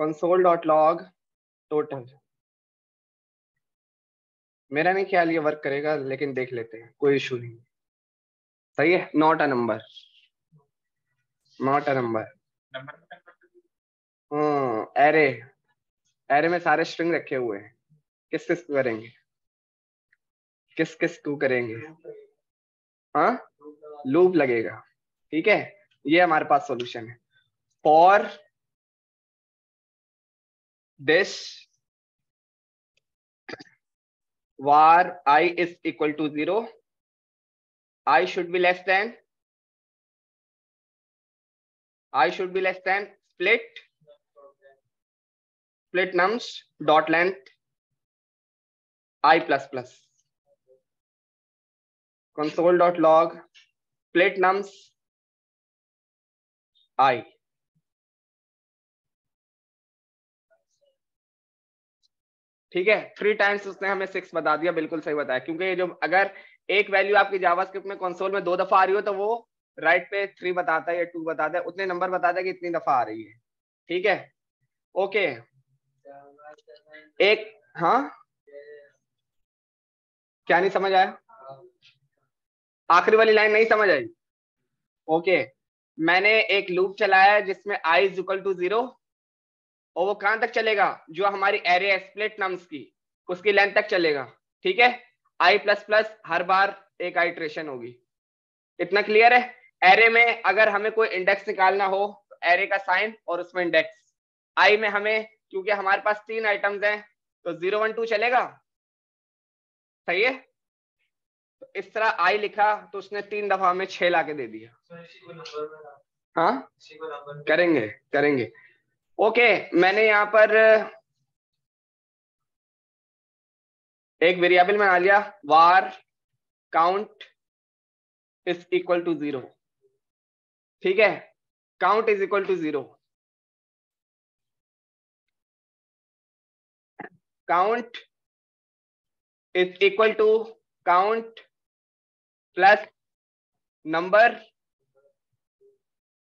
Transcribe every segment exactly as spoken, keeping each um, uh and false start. console.log total। मेरा नहीं ख्याल ये वर्क करेगा लेकिन देख लेते हैं, कोई इशू नहीं। सही है, not a number, not a number. Hmm, array, array में सारे स्ट्रिंग रखे हुए हैं। किस किस को करेंगे, किस किस को करेंगे? हाँ, लूप लगेगा। ठीक है, ये हमारे पास सॉल्यूशन है। For this var i is equal to zero, i should be less than, i should be less than split, split nums dot length i plus plus, console dot log split nums i। ठीक है, three times उसने हमें six बता दिया। बिल्कुल सही बताया, क्योंकि ये जो अगर एक वैल्यू आपकी जावास्क्रिप्ट में कंसोल में दो दफा आ रही हो तो वो राइट पे थ्री बताता है या टू बताता है, उतने नंबर बताता है कि इतनी दफा आ रही है। ठीक है, ओके। एक, हाँ, क्या नहीं समझ आया? आखिरी वाली लाइन नहीं समझ आई? ओके, मैंने एक लूप चलाया जिसमें i is equal to zero, और वो कहां तक चलेगा? जो हमारी एरे स्प्लिट नम्स की, उसकी लेंथ तक चलेगा। ठीक है, आई प्लस प्लस, हर बार एक आइट्रेशन होगी। इतना क्लियर है? एरे में अगर हमें कोई इंडेक्स निकालना हो तो एरे का साइन और उसमें इंडेक्स। आई में हमें, क्योंकि हमारे पास तीन आइटम्स हैं, तो जीरो वन टू चलेगा। सही है, तो इस तरह आई लिखा तो उसने तीन दफा हमें छह ला के दे दिया। हाँ, करेंगे करेंगे। ओके okay, मैंने यहाँ पर एक वेरिएबल में आ लिया var count is equal to zero. ठीक है, count is equal to zero, count is equal to count plus number,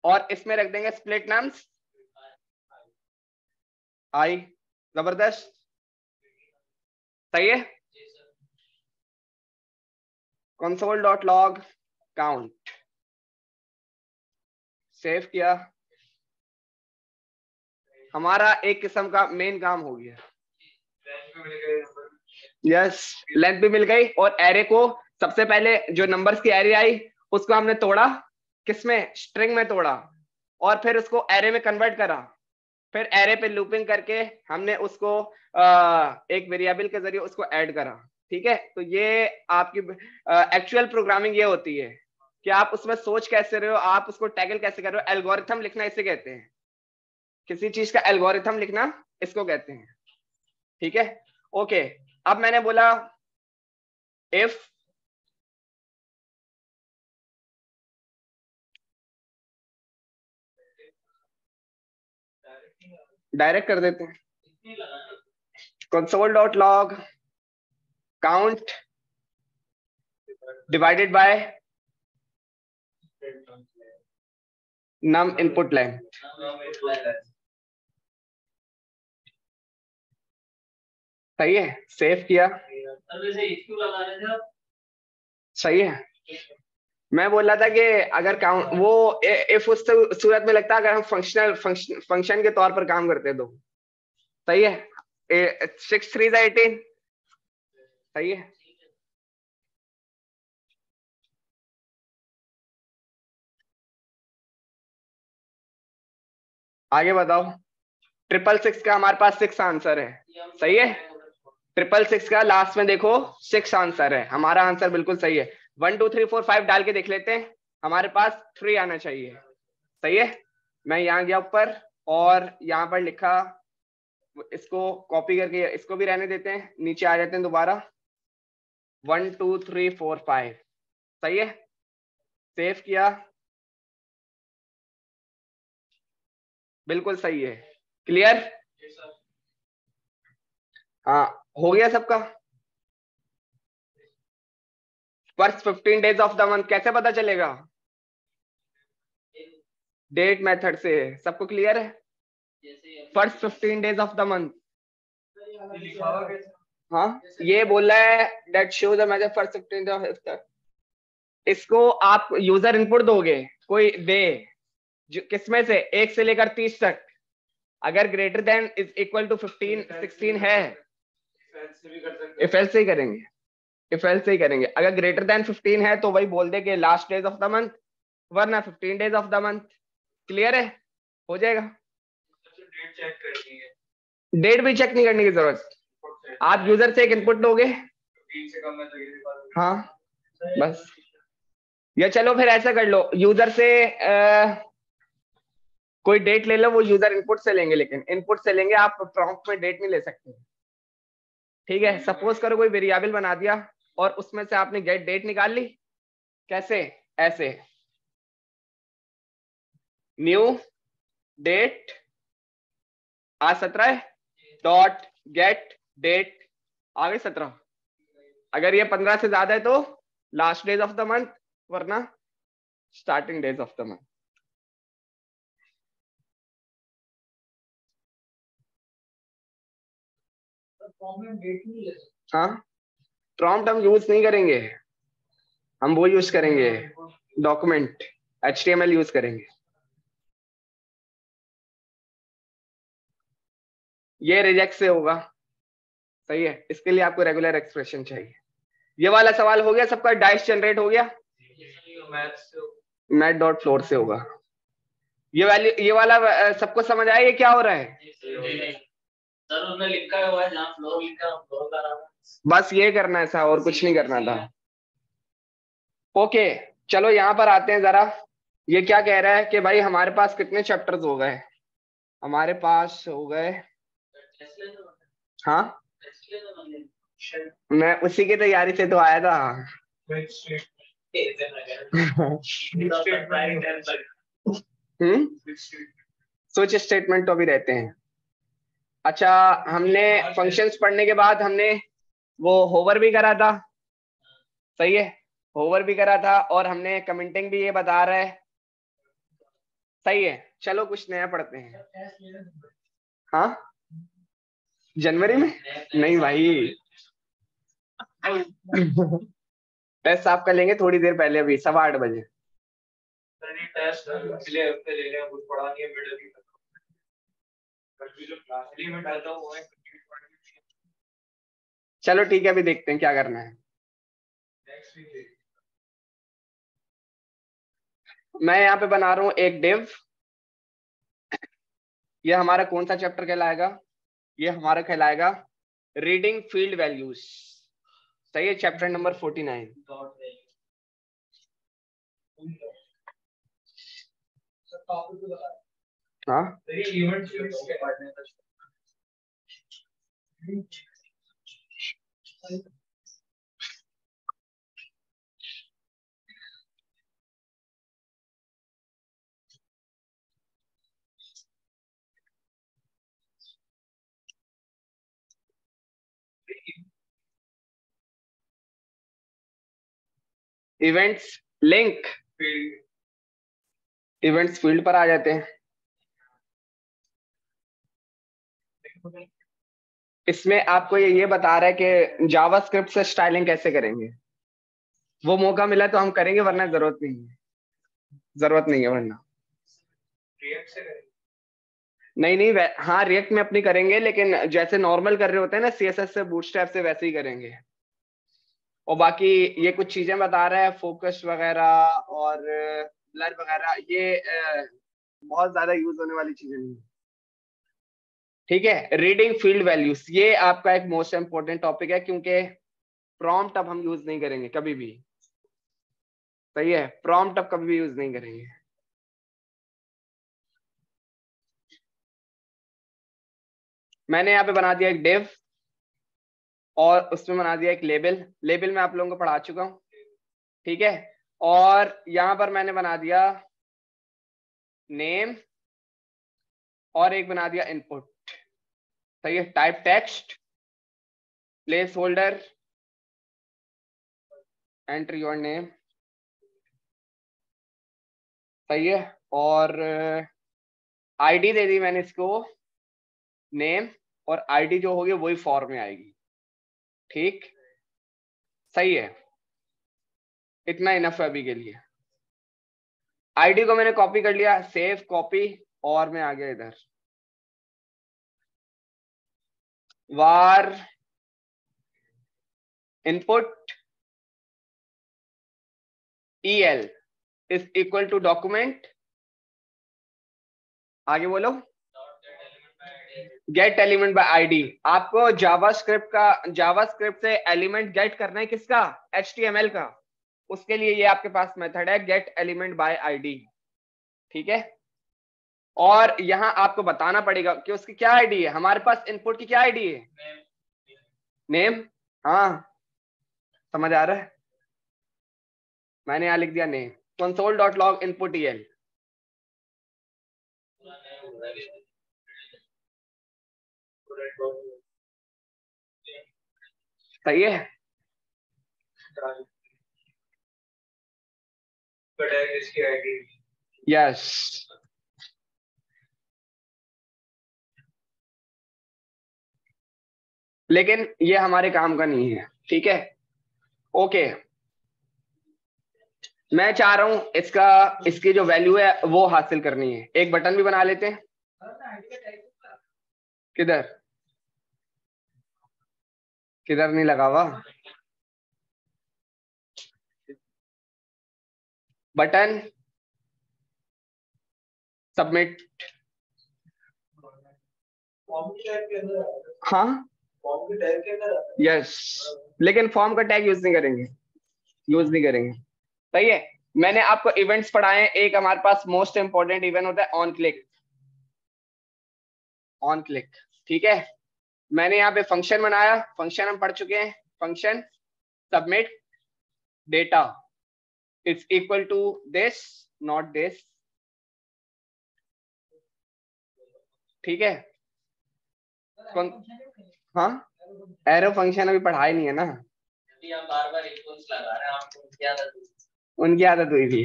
और इसमें रख देंगे स्प्लिट नम्स आई। जबरदस्त, सही है। Console dot log count, save किया, हमारा एक किस्म का मेन काम हो गया। यस, लेंथ भी मिल गई, और एरे को सबसे पहले जो नंबर्स की एरे आई उसको हमने तोड़ा, किसमें? स्ट्रिंग में तोड़ा, और फिर उसको एरे में कन्वर्ट करा। फिर एरे पे लूपिंग करके हमने उसको आ, एक वेरिएबल के जरिए उसको ऐड करा। ठीक है, तो ये आपकी एक्चुअल प्रोग्रामिंग ये होती है कि आप उसमें सोच कैसे रहे हो, आप उसको टैकल कैसे कर रहे हो। एल्गोरिथम लिखना इसे कहते हैं, किसी चीज का एल्गोरिथम लिखना इसको कहते हैं। ठीक है, ओके। अब मैंने बोला इफ डायरेक्ट कर देते हैं, console dot log count divided by num input length. सही है, सेव किया। सही है, मैं बोल रहा था कि अगर काउंट वो इफ उस सूरत में लगता है अगर हम फंक्शनल फंक्शन फंक्शन के तौर पर काम करते तो। सही है, सिक्स थ्री एटीन। सही है, आगे बताओ। ट्रिपल सिक्स का हमारे पास सिक्स आंसर है। सही है, ट्रिपल सिक्स का लास्ट में देखो सिक्स आंसर है। हमारा आंसर बिल्कुल सही है। One two three four five डाल के देख लेते हैं, हमारे पास थ्री आना चाहिए। सही है, मैं यहाँ गया ऊपर और यहाँ पर लिखा, इसको कॉपी करके इसको भी रहने देते हैं, नीचे आ जाते हैं दोबारा। One two three four five. सही है, सेव किया, बिल्कुल सही है। क्लियर? हाँ, हो गया सबका। First fifteen days of the month कैसे पता चलेगा? डेट मेथड से। सबको क्लियर है? First fifteen days of the month. हाँ ये बोला है date show the method first fifteen days of after. इसको आप यूजर इनपुट दोगे कोई दे किसमें से, एक से लेकर तीस तक। अगर greater than is equal to fifteen sixteen है, इफ एल्स से ही करेंगे, इफ एल्स से ही करेंगे। अगर ग्रेटर देन फिफ्टीन है तो वही बोल दे कि last days of the month, वरना fifteen days of the month. Clear है, हो जाएगा। डेट भी चेक नहीं करने की जरूरत, आप यूजर से एक इनपुट दोगे। हाँ बस, या चलो फिर ऐसा कर लो, यूजर से आ, कोई डेट ले लो, वो यूजर इनपुट से लेंगे, लेकिन इनपुट से लेंगे, आप प्रॉम्प्ट में डेट नहीं ले सकते। ठीक है, सपोज करो कोई वेरिएबल बना दिया और उसमें से आपने गेट डेट निकाल ली। कैसे? ऐसे न्यू डेट आज सत्रह डॉट गेट डेट आ गई सत्रह। अगर ये पंद्रह से ज्यादा है तो last days of the month, वरना starting days of the month. हाँ प्रॉम्प्ट हम यूज नहीं करेंगे, हम वो यूज करेंगे document H T M L use करेंगे। ये रिजेक्ट से होगा, सही है। इसके लिए आपको रेगुलर एक्सप्रेशन चाहिए। ये वाला सवाल हो गया सबका, डाइस जनरेट हो गया। मैथ डॉट फ्लोर से होगा ये वैल्यू। ये वाला सबको समझ आया ये क्या हो रहा है? सर उसने लिखा हुआ है जहां फ्लोर लिखा है फ्लोर का नाम, बस ये करना है था और कुछ नहीं करना था। ओके चलो यहाँ पर आते हैं जरा। ये क्या कह रहा है कि भाई हमारे पास कितने चैप्टर्स हो गए? हमारे पास हो गए, हाँ मैं उसी की तैयारी से तो आया था। हम्म स्विच स्टेटमेंट तो अभी रहते हैं। अच्छा, हमने फंक्शंस पढ़ने के बाद हमने वो होवर भी करा था, सही है, होवर भी करा था, और हमने कमेंटिंग भी ये बता रहा है, सही है। चलो कुछ नया पढ़ते हैं। हाँ जनवरी में नहीं भाई, टेस्ट आपका लेंगे थोड़ी देर पहले, अभी सवा आठ बजे। चलो ठीक है, अभी देखते हैं क्या करना है। मैं यहाँ पे बना रहा हूँ एक डिव। ये हमारा कौन सा चैप्टर कहलाएगा? ये हमारा कहलाएगा रीडिंग फील्ड वैल्यूज, सही है, चैप्टर नंबर फोर्टी नाइन। हाँ events link field, events field पर आ जाते हैं। इसमें आपको ये ये बता रहा है कि जावास्क्रिप्ट से स्टाइलिंग कैसे करेंगे। वो मौका मिला तो हम करेंगे, वरना जरूरत नहीं है, जरूरत नहीं है वरना रिएक्ट से करेंगे। नहीं नहीं, हाँ रिएक्ट में अपनी करेंगे, लेकिन जैसे नॉर्मल कर रहे होते हैं ना सी एस एस से बूटस्ट्रैप से, वैसे ही करेंगे। और बाकी ये कुछ चीजें बता रहा है, फोकस वगैरह और ब्लर वगैरह, ये बहुत ज्यादा यूज होने वाली चीजें नहीं है। ठीक है, रीडिंग फील्ड वैल्यूज ये आपका एक मोस्ट इम्पोर्टेंट टॉपिक है, क्योंकि प्रॉम्प्ट अब हम यूज नहीं करेंगे कभी भी, सही है, प्रॉम्प्ट अब कभी भी यूज नहीं करेंगे। मैंने यहाँ पे बना दिया एक डिव और उसमें बना दिया एक लेबल। लेबल में आप लोगों को पढ़ा चुका हूँ, ठीक है। और यहाँ पर मैंने बना दिया नेम और एक बना दिया इनपुट, सही है। Type text, placeholder, enter your name, सही है। और आईडी दे दी मैंने इसको नेम और आईडी जो होगी वही फॉर्म में आएगी। ठीक, सही है, इतना इनफ है अभी के लिए। आईडी को मैंने कॉपी कर लिया, सेव कॉपी, और मैं आ गया इधर var input el is equal to document, आगे बोलो गेट एलिमेंट बाय आईडी। आपको जावास्क्रिप्ट का जावास्क्रिप्ट से एलिमेंट गेट करना है, किसका? एच टी एम एल का। उसके लिए ये आपके पास मेथड है गेट एलिमेंट बाय आईडी। ठीक है, और यहाँ आपको बताना पड़ेगा कि उसकी क्या आईडी है। हमारे पास इनपुट की क्या आईडी है? नेम। हाँ, समझ आ रहा है? मैंने यहाँ लिख दिया नेम console.log input el। सही है, यस। लेकिन ये हमारे काम का नहीं है। ठीक है, ओके। मैं चाह रहा हूं इसका इसकी जो वैल्यू है वो हासिल करनी है। एक बटन भी बना लेते हैं। किधर किधर नहीं लगा हुआ बटन? सबमिट। हाँ, यस, लेकिन फॉर्म का टैग यूज नहीं करेंगे, यूज नहीं करेंगे। सही है, मैंने आपको इवेंट्स पढ़ाए हैं। एक हमारे पास मोस्ट इंपोर्टेंट इवेंट होता है ऑन क्लिक, ऑन क्लिक। ठीक है, मैंने यहाँ पे फंक्शन बनाया, फंक्शन हम पढ़ चुके हैं। Function submit data it's equal to this, not this. ठीक है, हाँ, एरो फंक्शन अभी पढ़ाई नहीं है ना, आप बार बार इक्वल्स लगा रहे हैं। आपको क्या आदत है? उनकी आदत हुई थी।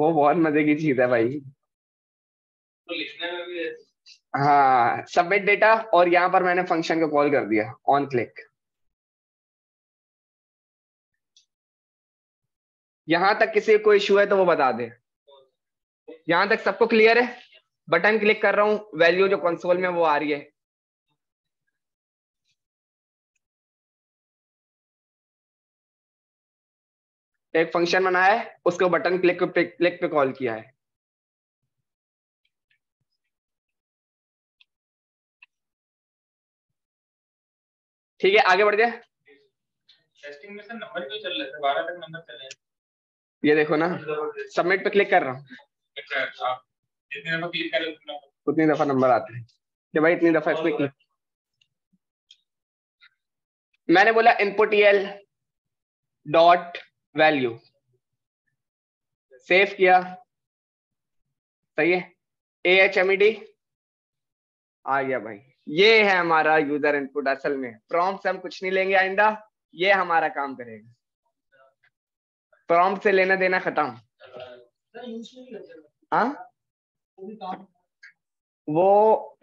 वो बहुत मजे की चीज है भाई, तो लिखने में भी। हाँ, सबमिट डेटा, और यहाँ पर मैंने फंक्शन को कॉल कर दिया ऑन क्लिक। यहां तक किसी को इश्यू है तो वो बता दे। यहां तक सबको क्लियर है? बटन क्लिक कर रहा हूं, वैल्यू जो कंसोल में वो आ रही है। एक फंक्शन बनाया है, उसको बटन क्लिक पे क्लिक पे कॉल किया है। ठीक है, आगे बढ़ जाए। टेस्टिंग में सर नंबर क्यों चल रहे थे? बारह तक नंबर चले हैं। ये देखो ना, सबमिट पे क्लिक कर रहा हूँ, जितनी दफा क्लिक करें उतनी दफा नंबर आते हैं। कि भाई इतनी दफा इसमें क्लिक। मैंने बोला input el dot value, save किया। सही है, A H M E D आ गया भाई। ये है हमारा यूजर इनपुट। असल में प्रॉम्प्ट से हम कुछ नहीं लेंगे आइंदा, ये हमारा काम करेगा। प्रॉम्प्ट से लेना देना खत्म। हाँ, वो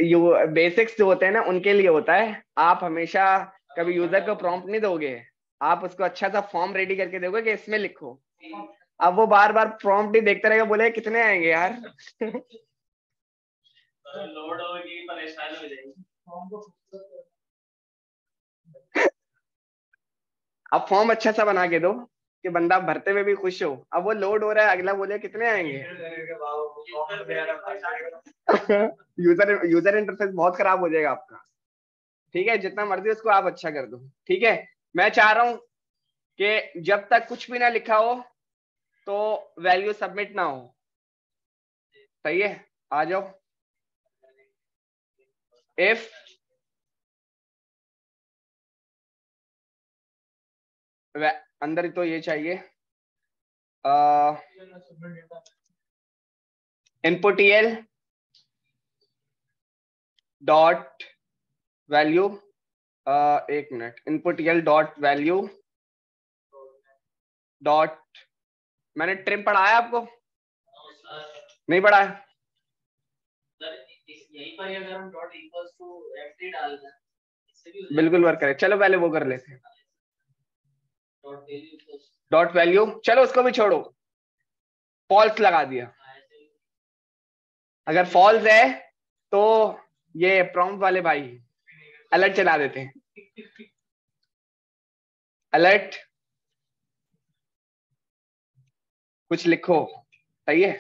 बेसिक्स जो होते हैं ना उनके लिए होता है। आप हमेशा कभी यूजर को प्रॉम्प्ट नहीं दोगे, आप उसको अच्छा सा फॉर्म रेडी करके दोगे कि इसमें लिखो। अब वो बार बार प्रॉम्प्ट ही देखता रहेगा, बोले कितने आएंगे यार। लोड होगी, परेशान हो जाएगी। अब फॉर्म अच्छा सा बना के दो कि बंदा भरते हुए भी खुश हो। अब वो लोड हो रहा है, अगला बोले कितने आएंगे। यूजर यूजर इंटरफेस बहुत खराब हो जाएगा आपका। ठीक है, जितना मर्जी उसको आप अच्छा कर दो। ठीक है, मैं चाह रहा हूं कि जब तक कुछ भी ना लिखा हो तो वैल्यू सबमिट ना हो। सही है, आ जाओ। इफ अंदर ही तो ये चाहिए इनपुट एल डॉट वैल्यू, एक minute, input el dot value dot. मैंने ट्रिम पढ़ाया आपको, नहीं बढ़ा है। यहीं पर अगर हम डॉट इक्वल्स टू एफडी डाल दें इससे भी बिल्कुल वर्क करेगा। चलो पहले वो कर लेते हैं डॉट वैल्यू। चलो उसको भी छोड़ो, फॉल्स लगा दिया। अगर फॉल्स है तो ये प्रॉम्प्ट वाले भाई अलर्ट चला देते हैं। अलर्ट कुछ लिखो, सही है।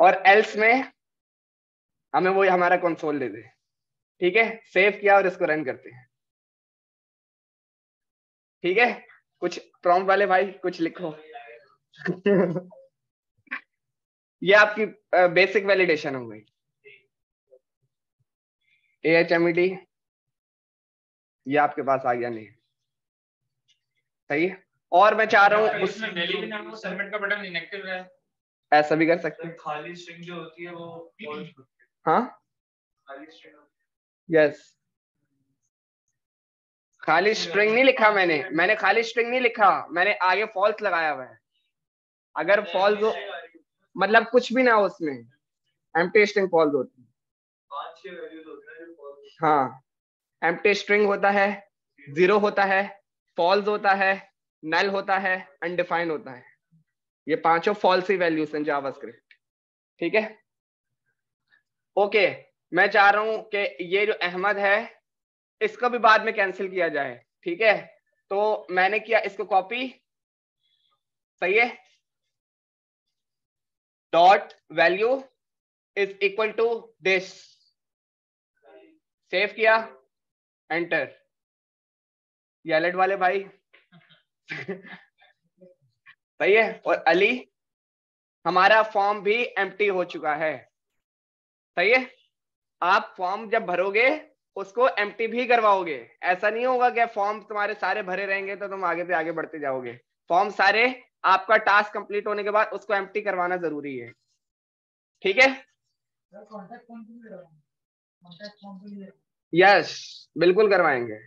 और एल्स में हमें वो हमारा कंसोल दे दे। ठीक है, सेव किया और इसको रन करते हैं। ठीक है, कुछ प्रॉम्प्ट वाले भाई कुछ लिखो। ये आपकी बेसिक वैलिडेशन हो गई। A H M E D ये आपके पास आ गया। नहीं सही है। और मैं चाह रहा हूँ उसमें सबमिट का बटन इनएक्टिव है, ऐसा भी कर सकते हैं। खाली स्ट्रिंग जो होती है वो, हाँ यस, खाली स्ट्रिंग नहीं लिखा मैंने मैंने खाली स्ट्रिंग नहीं लिखा, मैंने आगे फॉल्स लगाया हुआ है। अगर फॉल्स हो मतलब कुछ भी ना हो उसमें, एम्प्टी स्ट्रिंग फॉल्स होती है। हाँ, एम्प्टी स्ट्रिंग होता है, जीरो होता है, फॉल्स होता है, नल होता है, अनडिफाइंड होता है। ये पांचों फॉल्स ही वैल्यूज हैं जावास्क्रिप्ट। ठीक है, ओके। मैं चाह रहा हूं कि ये जो अहमद है इसको भी बाद में कैंसिल किया जाए। ठीक है, तो मैंने किया इसको कॉपी, सही है। Dot value is equal to this, save किया, एंटर। ये अलर्ट वाले भाई सही है। और अली, हमारा फॉर्म भी एम्प्टी हो चुका है। सही है, आप फॉर्म जब भरोगे उसको एम्प्टी भी करवाओगे। ऐसा नहीं होगा कि फॉर्म तुम्हारे सारे भरे रहेंगे तो तुम आगे पे आगे बढ़ते जाओगे। फॉर्म सारे, आपका टास्क कंप्लीट होने के बाद उसको एम्प्टी करवाना जरूरी है। ठीक है, यस बिल्कुल करवाएंगे।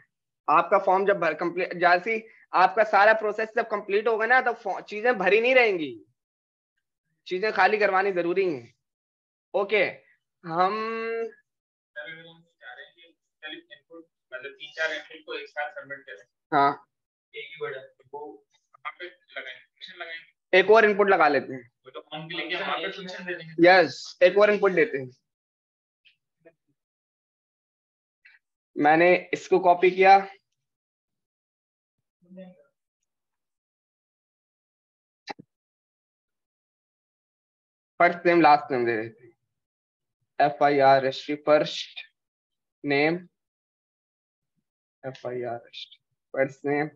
आपका फॉर्म जब भर कंप्लीट, जैसी आपका सारा प्रोसेस जब कंप्लीट होगा ना तो चीजें भरी नहीं रहेंगी, चीजें खाली करवानी जरूरी है। ओके, हम हाँ एक और इनपुट लगा लेते हैं। यस, एक और इनपुट लेते हैं। मैंने इसको कॉपी किया, फर्स्ट नेम लास्ट नेम दे देते हैं। F I R S T first name, F I R S T first name.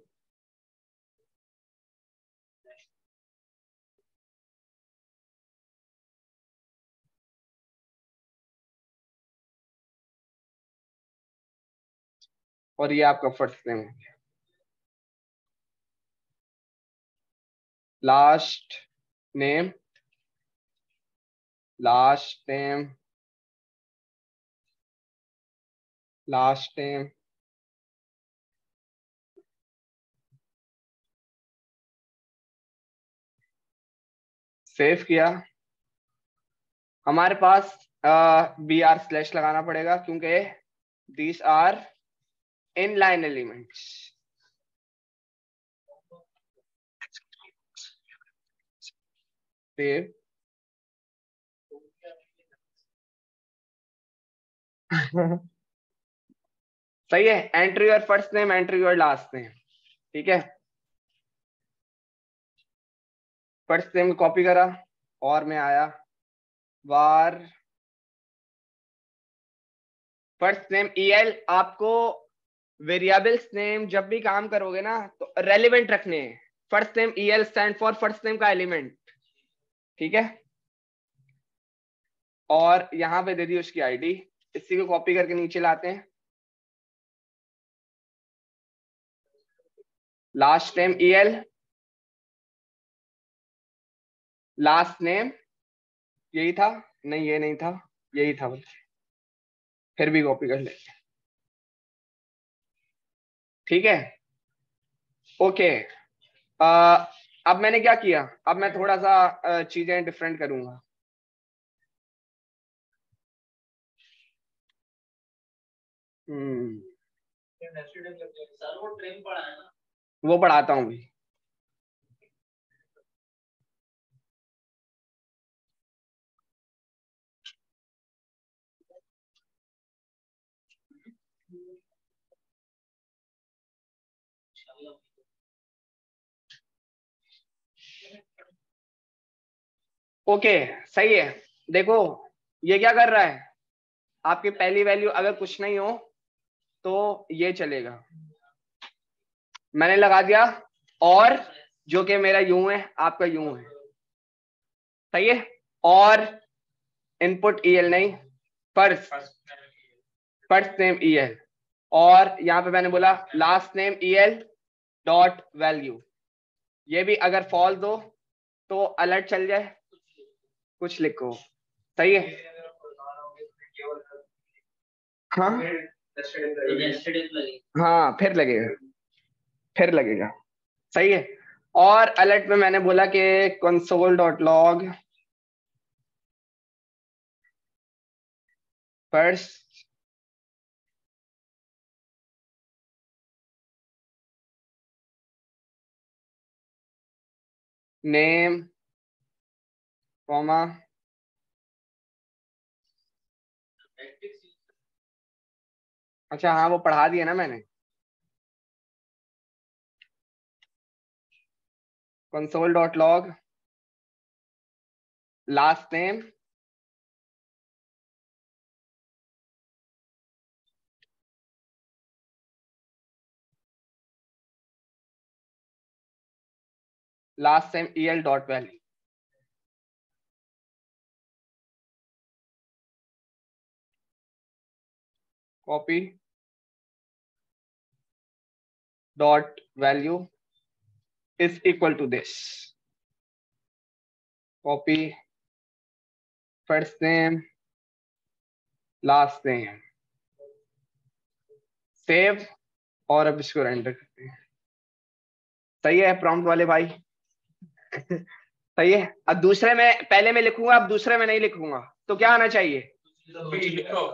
और ये आपका फर्स्ट नेम है। Last name, last name, last name, save किया। हमारे पास बी आर स्लैश लगाना पड़ेगा क्योंकि these are inline elements. Save सही है। Enter your first name, enter your last name. ठीक है, फर्स्ट नेम कॉपी करा और मैं आया var first name E L. आपको वेरिएबल्स नेम जब भी काम करोगे ना तो रेलिवेंट रखने हैं। First name E L stand for first name का एलिमेंट। ठीक है, और यहां पे दे दी उसकी आईडी। इसी को कॉपी करके नीचे लाते हैं। Last name E L, last name यही था, नहीं ये नहीं था, यही था, फिर भी कॉपी कर लेते हैं। ठीक है, ओके। अब मैंने क्या किया, अब मैं थोड़ा सा चीजें डिफरेंट करूंगा। हम्म वो पढ़ाता हूँ भी। ओके okay, सही है। देखो ये क्या कर रहा है, आपकी पहली वैल्यू अगर कुछ नहीं हो तो ये चलेगा, मैंने लगा दिया, और जो कि मेरा यूं है आपका यूं है, सही है। और इनपुट ईएल नहीं, फर्स्ट फर्स्ट नेम ईएल, और यहाँ पे मैंने बोला last name EL dot value. ये भी अगर फॉल्स हो तो अलर्ट चल जाए, कुछ लिखो, सही है। हाँ हाँ फिर लगेगा फिर लगेगा सही है। और अलर्ट में मैंने बोला कि Console.log first name कॉमा अच्छा हाँ वो पढ़ा दिया ना मैंने, Console.log last name last name E L dot value. Copy dot value is equal to this, copy first name last name, save, और अब इसको रेंडर करते हैं। सही है प्रॉम्प्ट वाले भाई सही है। अब दूसरे में, पहले में लिखूंगा, अब दूसरे में नहीं लिखूंगा, तो क्या आना चाहिए,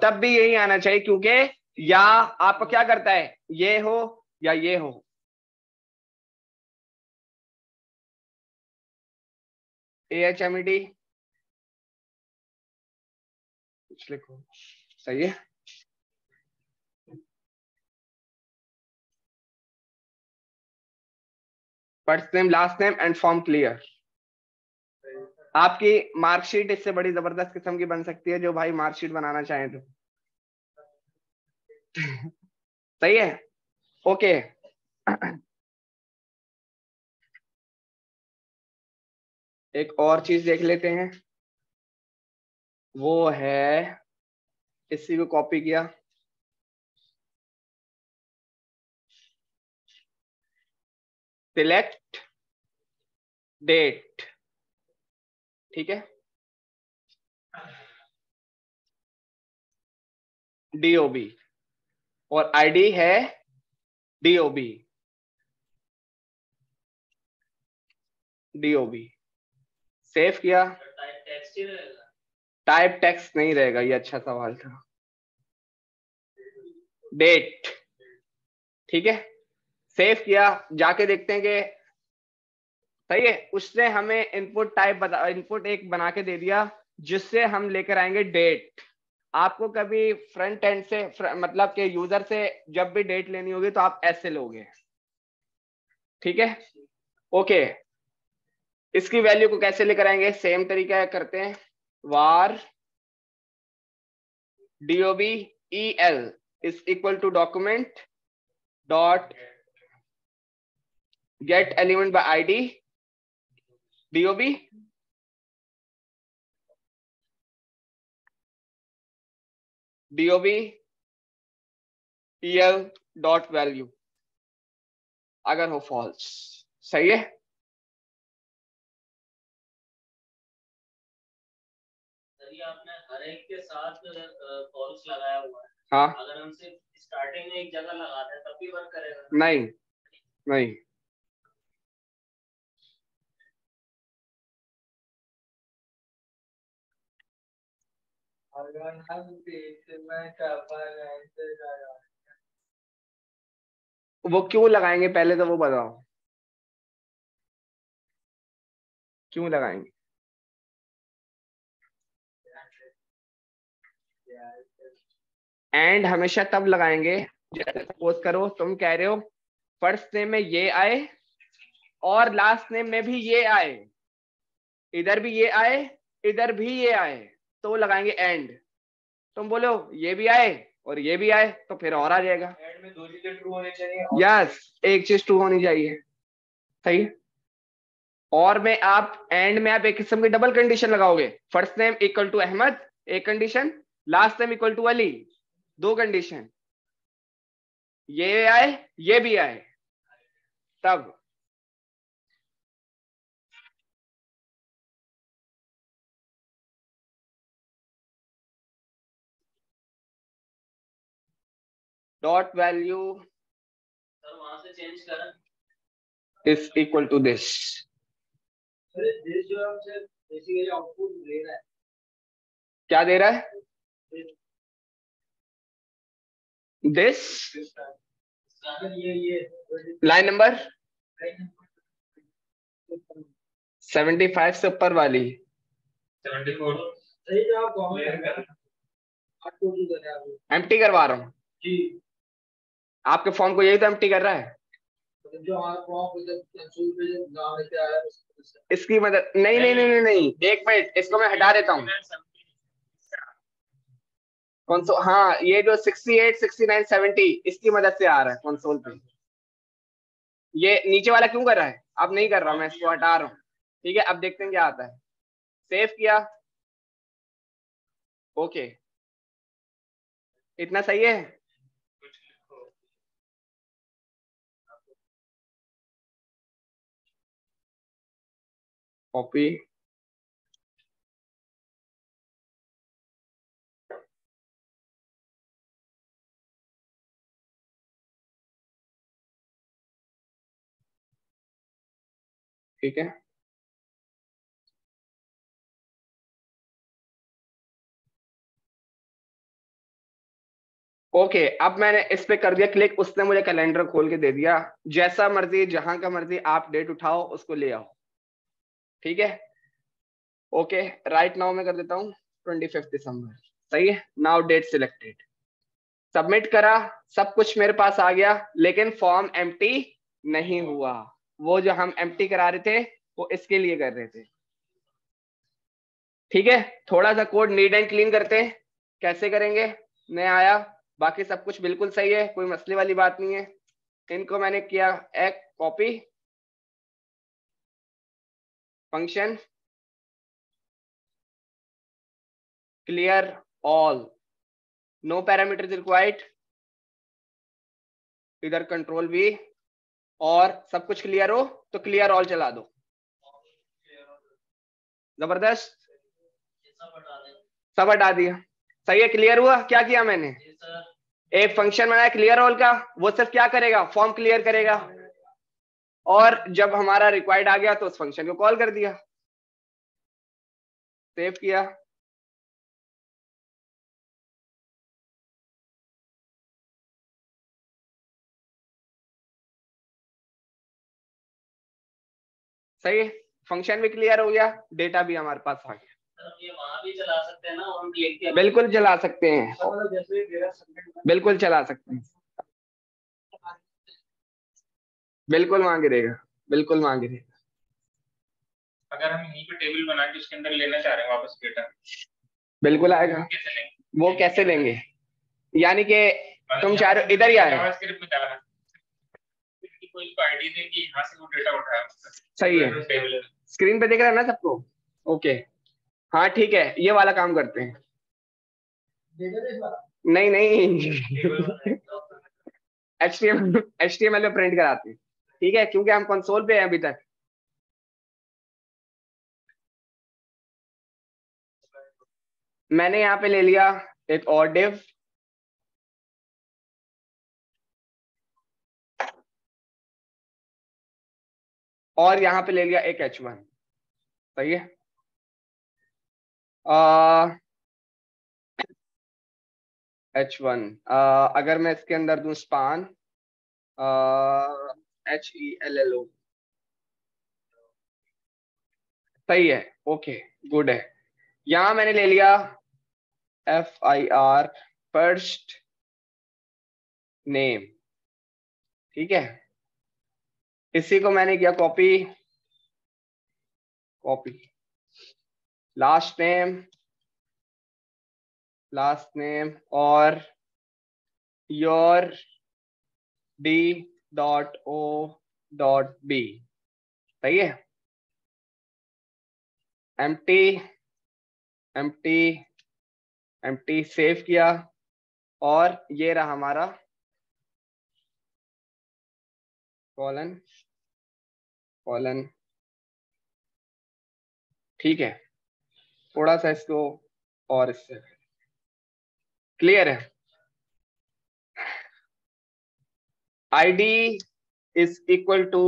तब भी यही आना चाहिए, क्योंकि या आपको क्या करता है ये हो या ये हो। A H M E D कुछ लिखो, सही है। First name last name and form clear. आपकी मार्कशीट इससे बड़ी जबरदस्त किस्म की बन सकती है, जो भाई मार्कशीट बनाना चाहे तो सही है। ओके एक और चीज देख लेते हैं, वो है इसी को कॉपी किया, सिलेक्ट डेट, ठीक है, डीओबी, और आईडी है डीओबी डीओबी सेव किया। टाइप टेक्स्ट नहीं रहेगा, ये अच्छा सवाल था। डेट, ठीक है, सेव किया, जाके देखते हैं कि सही है। उसने हमें इनपुट टाइप बता, इनपुट एक बना के दे दिया, जिससे हम लेकर आएंगे डेट। आपको कभी फ्रंट एंड से फ्र, मतलब के यूजर से जब भी डेट लेनी होगी तो आप ऐसे लोगे, ठीक है। ओके इसकी वैल्यू को कैसे लेकर आएंगे, सेम तरीका करते हैं, var dob el is equal to document dot get element by ID DOB, DOB EL dot value अगर हो फॉल्स, सही है। आपने हर एक के साथ फॉल्स लगाया हुआ है, हाँ। अगर हम सिर्फ स्टार्टिंग में एक जगह लगाते हैं तब भी वर्क करेगा? नहीं नहीं अगर हम पेज में वो क्यों लगाएंगे पहले तो वो बताओ, क्यों लगाएंगे? एंड हमेशा तब लगाएंगे, जैसे सपोज करो तुम कह रहे हो फर्स्ट नेम में ये आए और लास्ट नेम में भी ये आए, इधर भी ये आए इधर भी ये आए, तो वो लगाएंगे एंड। तुम बोलो ये भी आए और ये भी आए तो फिर और आ जाएगा। एंड में दो चीजें ट्रू होनी चाहिए। यस, एक चीज ट्रू होनी चाहिए, सही है। और में आप एंड में आप एक किस्म की डबल कंडीशन लगाओगे, first name equal to Ahmad एक condition, last name equal to Ali दो कंडीशन, ये आए ये भी आए। तब डॉट वैल्यू वहां से चेंज करें इज इक्वल टू दिस। जो हमसे बेसिकली आउटपुट दे रहा है, क्या दे रहा है? दिस ये ये लाइन नंबर सेवेंटी फाइव से ऊपर वाली सेवेंटी फोर सही जवाब। एम्प्टी करवा रहा हूँ जी, आपके फॉर्म को यही तो एम्प्टी कर रहा है जो आप, इसकी मदद नहीं नहीं नहीं नहीं एक मिनट इसको मैं हटा देता हूँ। कंसोल, हाँ ये जो sixty eight, sixty nine, seventy इसकी मदद से आ रहा है कंसोल पे। ये नीचे वाला क्यों कर रहा है? अब नहीं कर रहा, मैं इसको हटा रहा हूँ। ठीक है, अब देखते हैं क्या आता है। सेव किया, ओके, इतना सही है। कॉपी, ठीक है। ओके okay, अब मैंने इस पे कर दिया क्लिक, उसने मुझे कैलेंडर खोल के दे दिया। जैसा मर्जी जहां का मर्जी आप डेट उठाओ, उसको ले आओ, ठीक है। ओके, राइट नाउ मैं कर देता हूँ ट्वेंटी फिफ्थ दिसंबर, सही है। नाउ डेट सिलेक्टेड, सबमिट करा, सब कुछ मेरे पास आ गया, लेकिन फॉर्म एम्प्टी नहीं हुआ। वो जो हम एम्प्टी करा रहे थे वो इसके लिए कर रहे थे, ठीक है। थोड़ा सा कोड नीट एंड क्लीन करते हैं, कैसे करेंगे, नया आया, बाकी सब कुछ बिल्कुल सही है, कोई मसले वाली बात नहीं है। इनको मैंने किया एक copy, function clear all, no parameters required, इधर कंट्रोल भी, और सब कुछ क्लियर हो तो क्लियर ऑल चला दो। जबरदस्त, सब हटा दिया, सही है, क्लियर हुआ। क्या किया मैंने, एक फंक्शन बनाया क्लियर ऑल का, वो सिर्फ क्या करेगा, फॉर्म क्लियर करेगा, और जब हमारा रिक्वायर्ड आ गया तो उस फंक्शन को कॉल कर दिया। सेव किया, सही है, फंक्शन भी क्लियर हो गया, डेटा भी हमारे पास आ गया। ये वहाँ भी चला सकते हैं ना, हम के बिल्कुल चला सकते हैं, तो बिल्कुल चला सकते हैं, बिल्कुल वहाँ गिरेगा, बिल्कुल वहाँ गिरेगा। अगर हम यहीं पे टेबल बना के उसके अंदर लेना चाह रहे हैं वापस डेटा, बिल्कुल आएगा। कैसे वो कैसे लेंगे, यानी कि तुम चाह रहे हो इधर ही आएगा, सही है, स्क्रीन पे देख रहा है ना सबको। ओके, हाँ ठीक है, ये वाला काम करते हैं। नहीं नहीं H T M L H T M L में प्रिंट कराते हैं, ठीक है, क्योंकि हम कंसोल पे हैं अभी तक। मैंने यहाँ पे ले लिया एक और डिव, और यहाँ पे ले लिया एक एच वन, सही है। एच वन, अगर मैं इसके अंदर दूं span H E L L O, सही है, ओके गुड है। यहां मैंने ले लिया F I R first name, ठीक है। इसी को मैंने किया copy, copy last name, last name और your D dot O dot B, सही है। एम्प्टी एम्प्टी एम्प्टी सेव किया और ये रहा हमारा कॉलन कॉलन, ठीक है। थोड़ा सा इसको और इससे क्लियर है। ID is equal to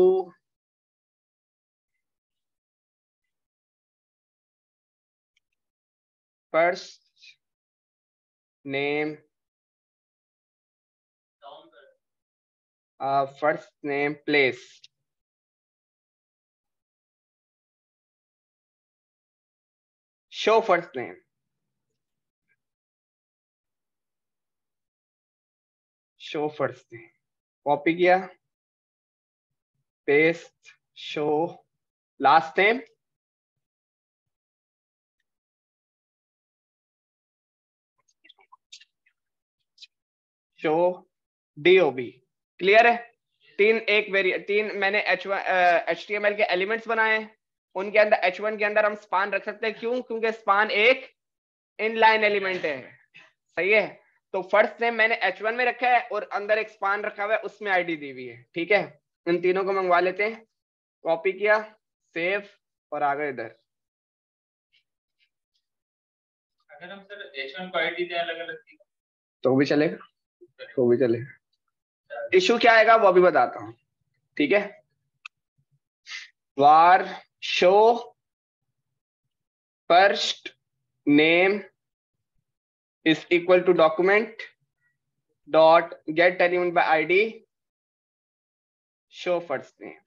first name first name place, show first name, show first name, copy किया paste, show last name, show DOB, clear है। तीन एक वेरी तीन मैंने एच टी एम एल के एलिमेंट्स बनाए हैं, उनके अंदर एच वन के अंदर हम स्पान रख सकते हैं, क्यों? क्योंकि स्पान एक इनलाइन एलिमेंट है, सही है। तो फर्स्ट नेम मैंने एच वन में रखा है और अंदर एक स्पान रखा हुआ है, उसमें आईडी दी हुई है, ठीक है। इन तीनों को मंगवा लेते हैं, कॉपी किया सेव और आ गए इधर। अगर हम सर एच वन को आईडी दे अलग अलग की तो भी चलेगा, तो भी चलेगा। इशू क्या आएगा वो भी बताता हूँ, ठीक है। Var show first name is equal to document dot get element by id show first name,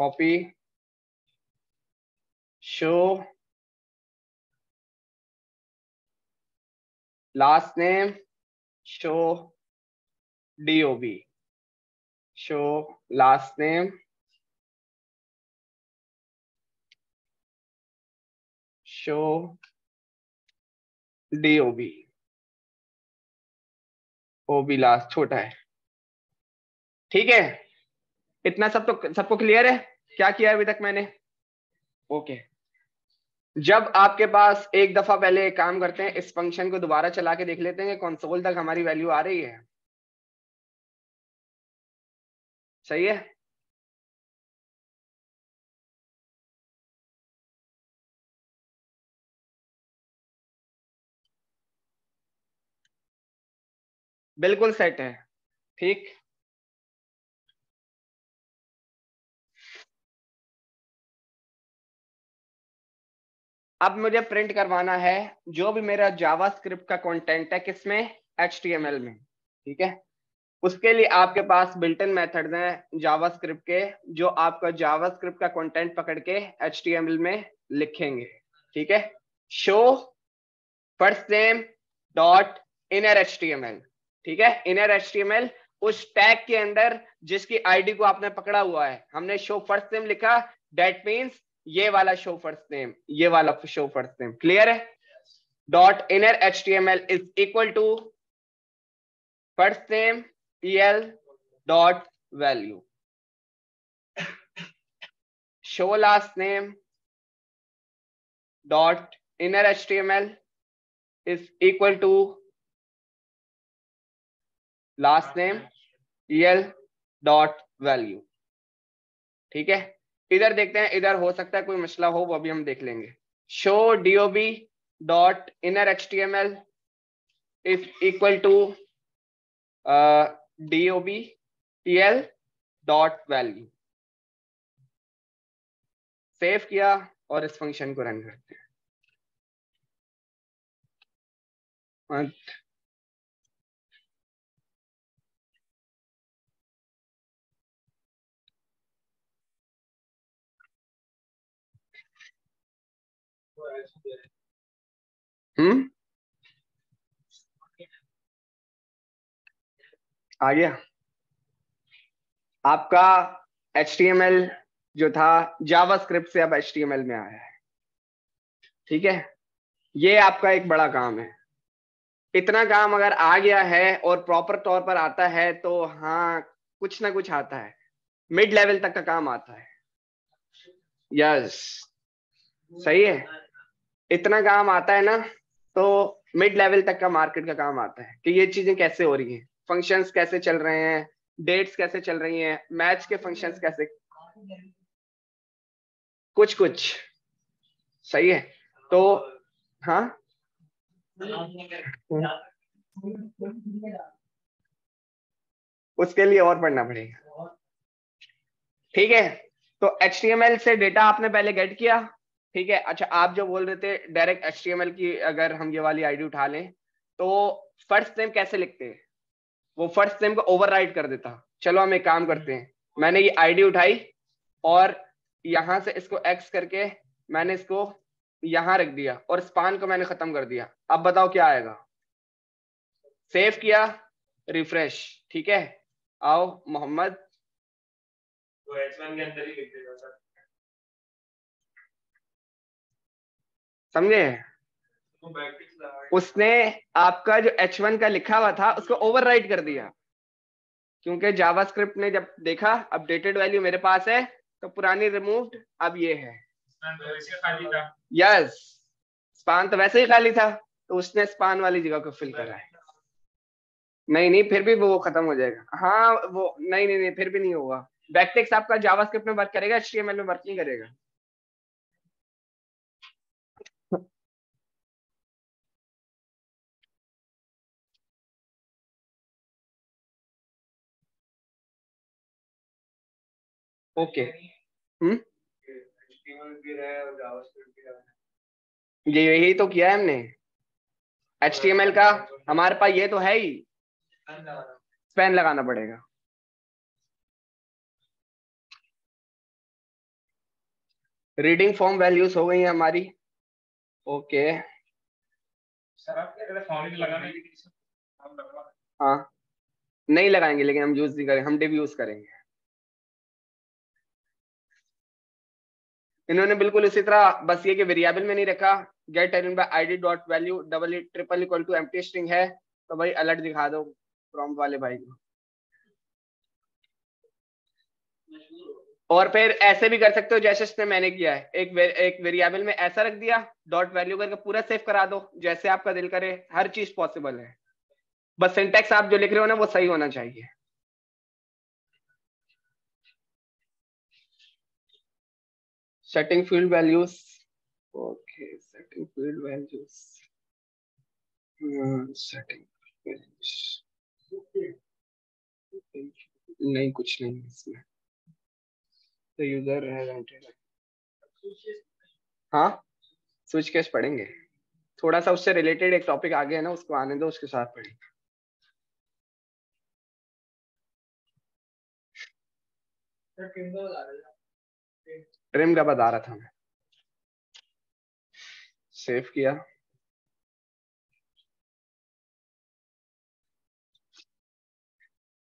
copy show last name, show dob, show last name, show D O B, O B last छोटा है, ठीक है। इतना सब तो सबको clear है क्या किया अभी तक मैंने, ओके। जब आपके पास एक दफा पहले एक काम करते हैं, इस फंक्शन को दोबारा चला के देख लेते हैं कि कंसोल तक हमारी वैल्यू आ रही है, सही है। बिल्कुल सेट है, ठीक। अब मुझे प्रिंट करवाना है जो भी मेरा जावास्क्रिप्ट का कंटेंट है, किसमें? एच टी एम एल में, ठीक है। उसके लिए आपके पास बिल्ट इन मेथड्स हैं जावास्क्रिप्ट के, जो आपका जावास्क्रिप्ट का कंटेंट पकड़ के एच टी एम एल में लिखेंगे, ठीक है। Show first name dot inner H T M L, ठीक है। Inner H T M L उस टैग के अंदर जिसकी आईडी को आपने पकड़ा हुआ है, हमने शो फर्स्ट नेम लिखा, दैट मींस ये वाला शो फर्स्ट नेम, ये वाला शो फर्स्ट नेम, क्लियर है। Dot inner H T M L is equal to first name el dot value, show last name dot inner H T M L is equal to last name el dot value, ठीक है। इधर देखते हैं, इधर हो सकता है कोई मसला हो, वो भी हम देख लेंगे। Show DOB dot inner H T M L is equal to DOB el dot value, save किया और इस फंक्शन को रन करते हैं। month. हम्म आ गया आपका H T M L जो था JavaScript से अब H T M L में आया है। ठीक है, ये आपका एक बड़ा काम है। इतना काम अगर आ गया है और प्रॉपर तौर पर आता है तो हाँ कुछ ना कुछ आता है, मिड लेवल तक का काम आता है। यस, सही है, इतना काम आता है ना तो मिड लेवल तक का मार्केट का काम आता है कि ये चीजें कैसे हो रही हैं, फंक्शंस कैसे चल रहे हैं, डेट्स कैसे चल रही हैं, मैच के फंक्शंस कैसे, कुछ कुछ। सही है, तो हाँ उसके लिए और पढ़ना पड़ेगा। ठीक है, तो H T M L से डेटा आपने पहले गेट किया। ठीक है, अच्छा आप जो बोल रहे थे direct H T M L की अगर हम ये वाली आईडी उठा लें तो फर्स्ट नेम कैसे लिखते हैं, वो फर्स्ट नेम को ओवरराइड कर देता। चलो हम एक काम करते हैं, मैंने ये आईडी उठाई और यहाँ से इसको एक्स करके मैंने इसको यहाँ रख दिया और स्पान को मैंने खत्म कर दिया। अब बताओ क्या आएगा। सेव किया, रिफ्रेश। ठीक है, आओ मोहम्मद तो एच वन के अंदर ही लिख देगा सर, समझे? उसने आपका जो H वन का लिखा हुआ था उसको ओवरराइट कर दिया, क्योंकि जावास्क्रिप्ट ने जब देखा अपडेटेड वैल्यू मेरे पास है तो पुरानी रिमूव्ड अब ये है। यस, स्पान तो वैसे ही खाली था तो उसने स्पान वाली जगह को फिल करा है। नहीं नहीं फिर भी वो खत्म हो जाएगा। हाँ वो नहीं नहीं नहीं फिर भी नहीं होगा। बैकटेक्स आपका जावास्क्रिप्ट में वर्क करेगा, H T M L में वर्क नहीं करेगा। ओके हम्म ये यही तो किया है हमने। H T M L का हमारे पास ये तो है ही, स्पैन लगाना पड़ेगा। रीडिंग फॉर्म वैल्यूज हो गई है हमारी। ओके सर आप क्या कहते हैं फॉर्म लगाने की? हाँ नहीं लगाएंगे, लेकिन हम यूज नहीं करेंगे, हम डिव यूज करेंगे। इन्होंने बिल्कुल इसी तरह, बस ये कि वेरिएबल में नहीं रखा। Get element by ID dot value double triple equal to empty string है तो भाई अलर्ट दिखा दो प्रॉम्प्ट वाले भाई को। और फिर ऐसे भी कर सकते हो जैसे इसने मैंने किया है, एक वे, एक वेरिएबल में ऐसा रख दिया डॉट वैल्यू करके पूरा सेव करा दो, जैसे आपका दिल करे, हर चीज पॉसिबल है। बस सिंटैक्स आप जो लिख रहे हो ना वो सही होना चाहिए। Setting field values, okay setting field values, setting values नहीं कुछ नहीं इसमें तो यूजर है। हाँ स्विच केस पढ़ेंगे, थोड़ा सा उससे रिलेटेड एक टॉपिक आगे है ना, उसको आने दो, उसके साथ पढ़ेंगे। ट्रिम का बता रहा था मैं। सेव किया।